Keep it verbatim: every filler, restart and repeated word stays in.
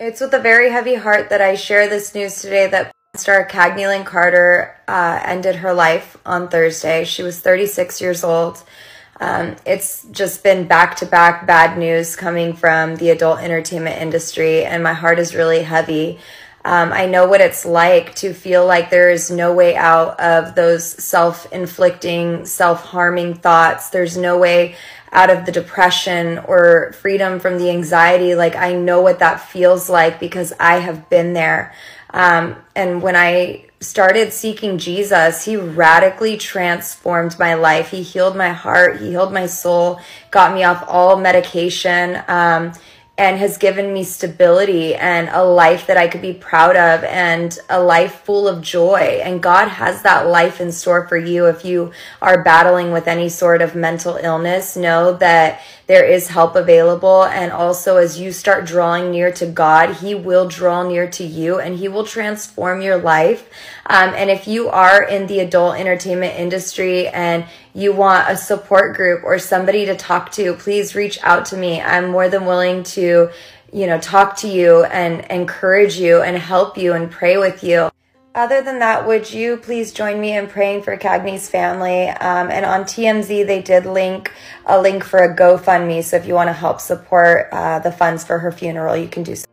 It's with a very heavy heart that I share this news today that star Kagney Linn Karter uh, ended her life on Thursday. She was thirty-six years old. Um, it's just been back-to-back bad news coming from the adult entertainment industry, and my heart is really heavy. Um, I know what it's like to feel like there is no way out of those self-inflicting, self-harming thoughts. There's no way out of the depression or freedom from the anxiety. Like, I know what that feels like because I have been there. Um, and when I started seeking Jesus, he radically transformed my life. He healed my heart. He healed my soul, got me off all medication, um, and has given me stability and a life that I could be proud of and a life full of joy. And God has that life in store for you. If you are battling with any sort of mental illness, know that there is help available. And also, as you start drawing near to God, he will draw near to you and he will transform your life. Um, and if you are in the adult entertainment industry and you want a support group or somebody to talk to, please reach out to me. I'm more than willing to, you know, talk to you and encourage you and help you and pray with you. Other than that, would you please join me in praying for Kagney's family? Um, and on T M Z, they did link a link for a GoFundMe. So if you want to help support uh, the funds for her funeral, you can do so.